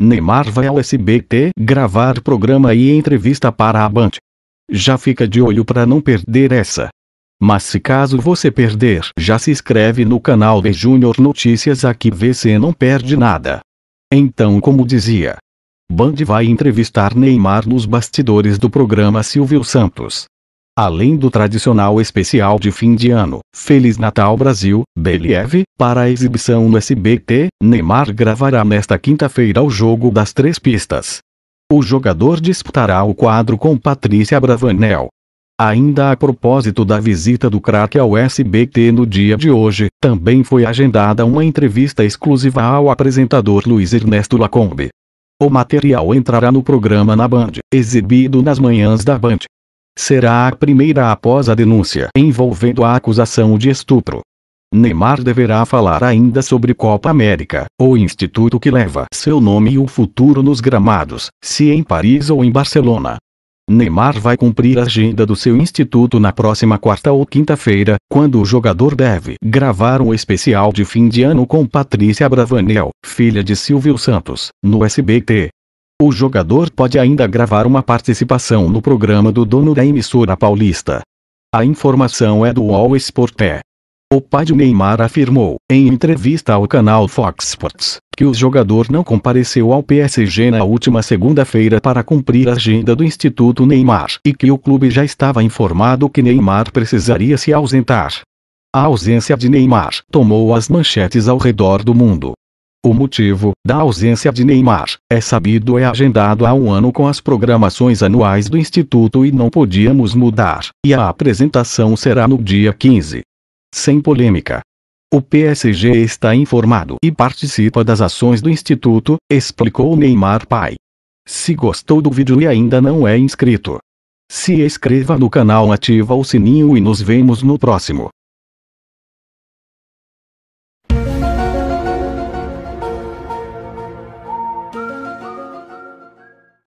Neymar vai ao SBT gravar programa e entrevista para a Band. Já fica de olho para não perder essa. Mas se caso você perder, já se inscreve no canal de Júnior Notícias, aqui você não perde nada. Então, como dizia, Band vai entrevistar Neymar nos bastidores do programa Silvio Santos. Além do tradicional especial de fim de ano, Feliz Natal Brasil, Believe, para a exibição no SBT, Neymar gravará nesta quinta-feira o jogo das três pistas. O jogador disputará o quadro com Patrícia Abravanel. Ainda a propósito da visita do craque ao SBT no dia de hoje, também foi agendada uma entrevista exclusiva ao apresentador Luiz Ernesto Lacombe. O material entrará no programa na Band, exibido nas manhãs da Band. Será a primeira após a denúncia envolvendo a acusação de estupro. Neymar deverá falar ainda sobre Copa América, o instituto que leva seu nome e o futuro nos gramados, se em Paris ou em Barcelona. Neymar vai cumprir a agenda do seu instituto na próxima quarta ou quinta-feira, quando o jogador deve gravar um especial de fim de ano com Patrícia Abravanel, filha de Silvio Santos, no SBT. O jogador pode ainda gravar uma participação no programa do dono da emissora paulista. A informação é do All Sport. O pai de Neymar afirmou, em entrevista ao canal Fox Sports, que o jogador não compareceu ao PSG na última segunda-feira para cumprir a agenda do Instituto Neymar e que o clube já estava informado que Neymar precisaria se ausentar. A ausência de Neymar tomou as manchetes ao redor do mundo. O motivo da ausência de Neymar é sabido, é agendado há um ano com as programações anuais do Instituto e não podíamos mudar, e a apresentação será no dia 15. Sem polêmica. O PSG está informado e participa das ações do Instituto, explicou Neymar pai. Se gostou do vídeo e ainda não é inscrito, se inscreva no canal, ativa o sininho e nos vemos no próximo.